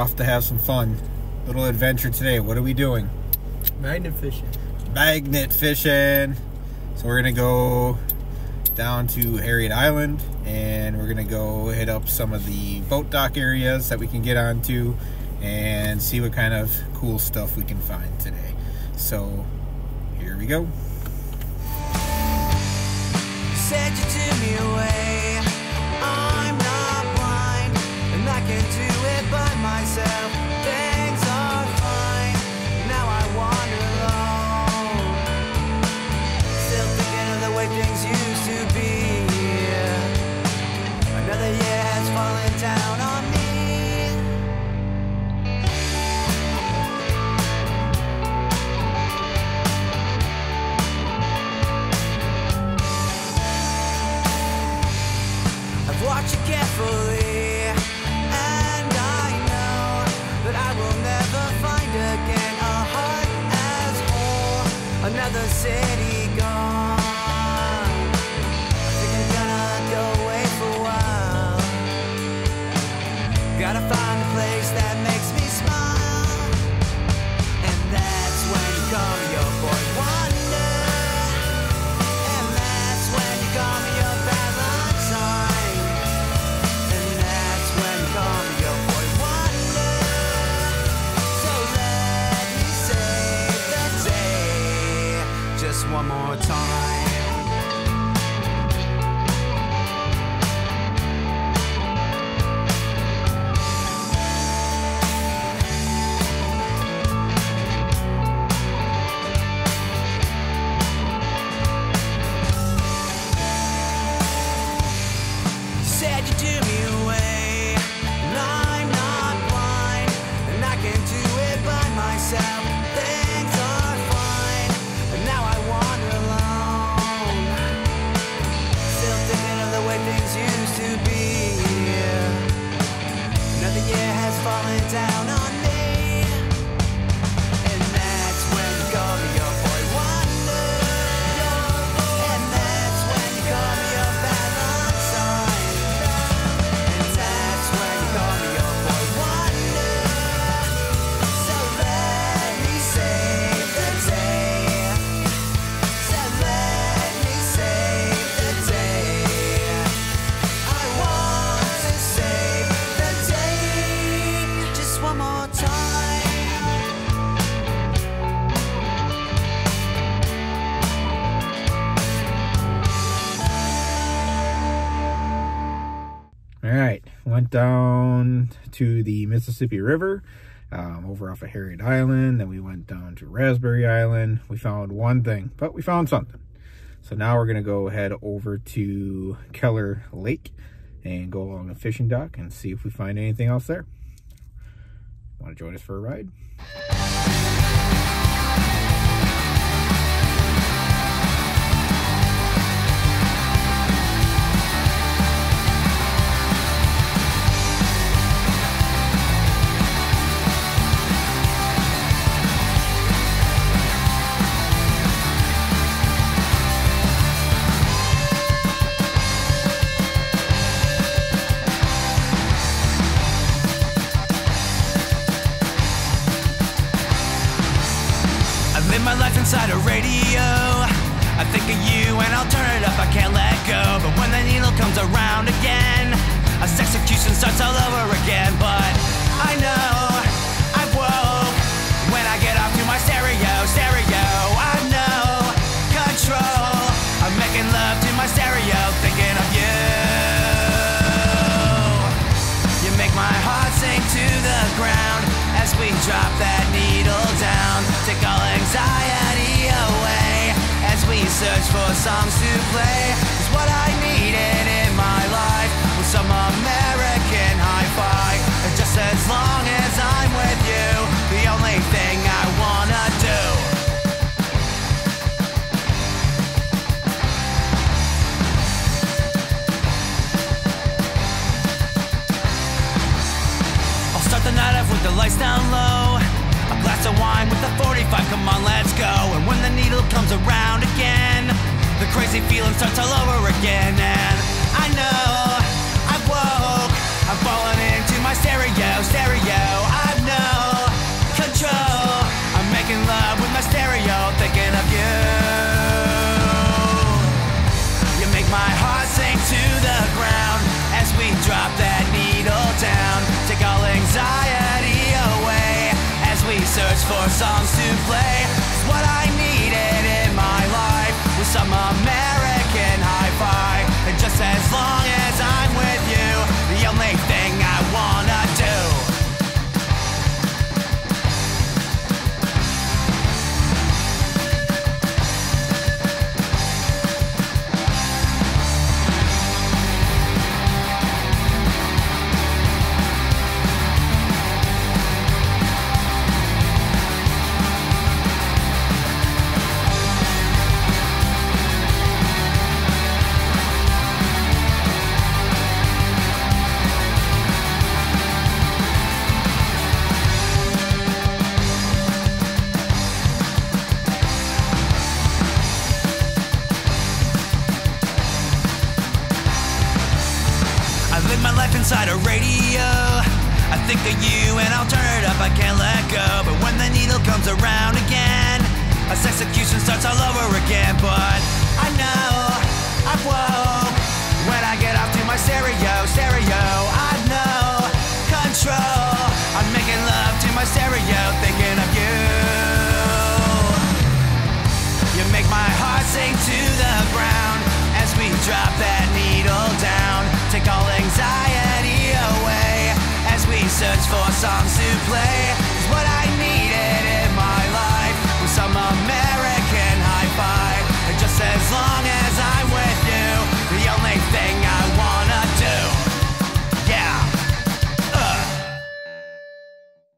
off to have some fun. Little adventure today. What are we doing? Magnet fishing. Magnet fishing. So we're going to go down to Harriet Island and we're going to go hit up some of the boat dock areas that we can get onto and see what kind of cool stuff we can find today. So here we go. Said you took me away. I'm not blind, and I can do it by myself. Things are fine, now I wander alone. Still thinking of the way things used to be. Another year has fallen down on me. Watch it carefully, and I know that I will never find again a heart as whole, another city gone. I think I'm gonna go away for a while. Gotta find a place that makes me smile, and that's when you call me your boy wonder, and that's when you call me your Valentine. One more time. Down to the Mississippi River over off of Harriet Island. Then we went down to Raspberry Island. We found one thing, but we found something. So now we're going to go head over to Keller Lake and go along a fishing dock and see if we find anything else there. Want to join us for a ride? Inside a radio, I think of you and I'll turn it up, I can't let go. But when the needle comes around again, a sexecution starts all over again. But I know I woke when I get off to my stereo. I know control, I'm making love to my stereo, thinking of you. You make my heart sink to the ground as we drop that needle down. Take all anxiety away as we search for songs to play. Is what I needed in my life with some American Hi-Fi. And just as long as I'm with you, the only thing I wanna do. I'll start the night off with the lights down low, a glass of wine with a 45, come on, let's go. And when the needle comes around again, the crazy feeling starts all over again. And I know I woke, I'm falling into my stereo. more songs to play. It's what I needed in my life, with some American Hi-Fi. And just as long as I'm with you, the only thing I wanna do. Inside a radio, I think of you and I'll turn it up, I can't let go. But when the needle comes around again, as execution starts all over again. But I know I've woke when I get off to my stereo. I know control, I'm making love to my stereo, thinking of you. You make my heart sink to the ground as we drop that needle down. Take all anxiety away as we search for songs to play.